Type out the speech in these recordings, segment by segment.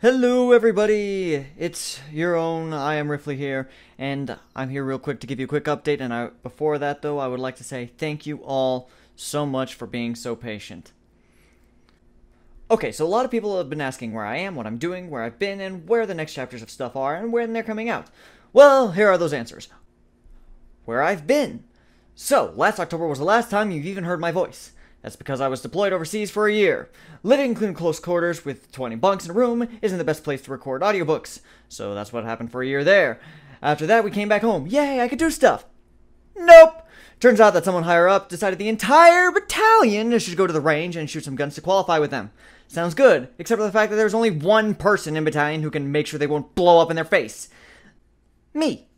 Hello everybody, it's your own I Am Rifley here, and I'm here real quick to give you a quick update, and before that though, I would like to say thank you all so much for being so patient. Okay, so a lot of people have been asking where I am, what I'm doing, where I've been, and where the next chapters of stuff are, and when they're coming out. Well, here are those answers. Where I've been. So, last October was the last time you've even heard my voice. That's because I was deployed overseas for a year. Living in close quarters with 20 bunks in a room isn't the best place to record audiobooks, so that's what happened for a year there. After that, we came back home. Yay, I could do stuff. Nope. Turns out that someone higher up decided the entire battalion should go to the range and shoot some guns to qualify with them. Sounds good, except for the fact that there's only one person in battalion who can make sure they won't blow up in their face. Me.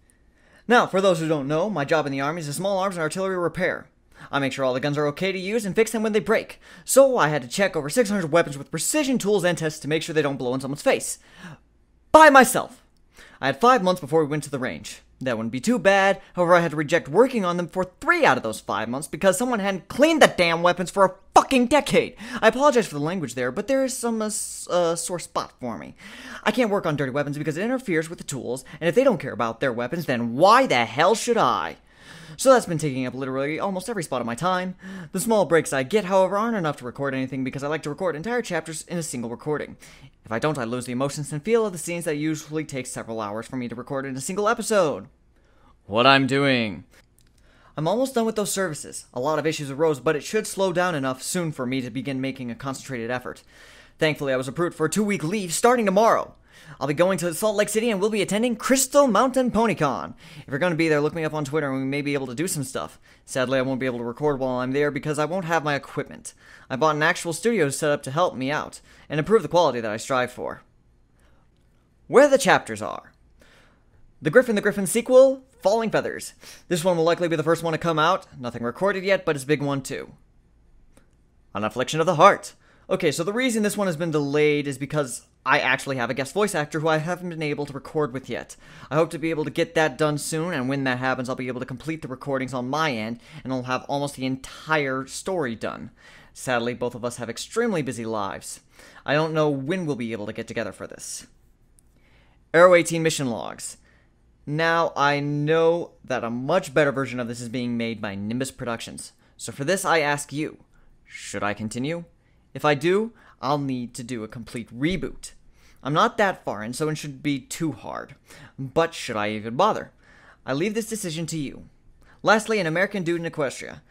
Now, for those who don't know, my job in the Army is a small arms and artillery repair. I make sure all the guns are okay to use and fix them when they break, so I had to check over 600 weapons with precision tools and tests to make sure they don't blow in someone's face. By myself. I had 5 months before we went to the range. That wouldn't be too bad, however I had to reject working on them for 3 out of those 5 months because someone hadn't cleaned the damn weapons for a fucking decade. I apologize for the language there, but there is some sore spot for me. I can't work on dirty weapons because it interferes with the tools, and if they don't care about their weapons, then why the hell should I? So that's been taking up literally almost every spot of my time. The small breaks I get, however, aren't enough to record anything because I like to record entire chapters in a single recording. If I don't, I lose the emotions and feel of the scenes that usually take several hours for me to record in a single episode. What I'm doing. I'm almost done with those services. A lot of issues arose, but it should slow down enough soon for me to begin making a concentrated effort. Thankfully, I was approved for a 2-week leave starting tomorrow. I'll be going to Salt Lake City and we'll be attending Crystal Mountain Ponycon. If you're going to be there, look me up on Twitter and we may be able to do some stuff. Sadly, I won't be able to record while I'm there because I won't have my equipment. I bought an actual studio setup to help me out and improve the quality that I strive for. Where the chapters are. The Griffin sequel, Falling Feathers. This one will likely be the first one to come out. Nothing recorded yet, but it's a big one too. An Affliction of the Heart. Okay, so the reason this one has been delayed is because I actually have a guest voice actor who I haven't been able to record with yet. I hope to be able to get that done soon, and when that happens, I'll be able to complete the recordings on my end, and I'll have almost the entire story done. Sadly, both of us have extremely busy lives. I don't know when we'll be able to get together for this. Arrow 18 mission logs. Now, I know that a much better version of this is being made by Nimbus Productions. So for this, I ask you, should I continue? If I do, I'll need to do a complete reboot. I'm not that far in, so it shouldn't be too hard. But should I even bother? I leave this decision to you. Lastly, An American Dude in Equestria.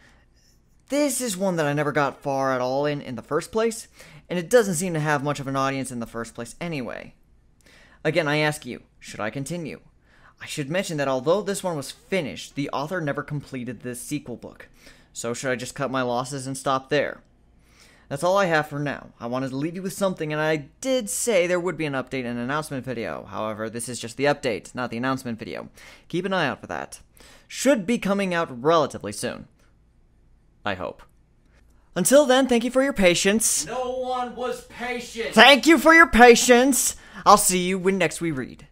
This is one that I never got far at all in the first place, and it doesn't seem to have much of an audience in the first place anyway. Again, I ask you, should I continue? I should mention that although this one was finished, the author never completed the sequel book. So should I just cut my losses and stop there? That's all I have for now. I wanted to leave you with something, and I did say there would be an update and announcement video. However, this is just the update, not the announcement video. Keep an eye out for that. Should be coming out relatively soon. I hope. Until then, thank you for your patience. No one was patient. Thank you for your patience. I'll see you when next we read.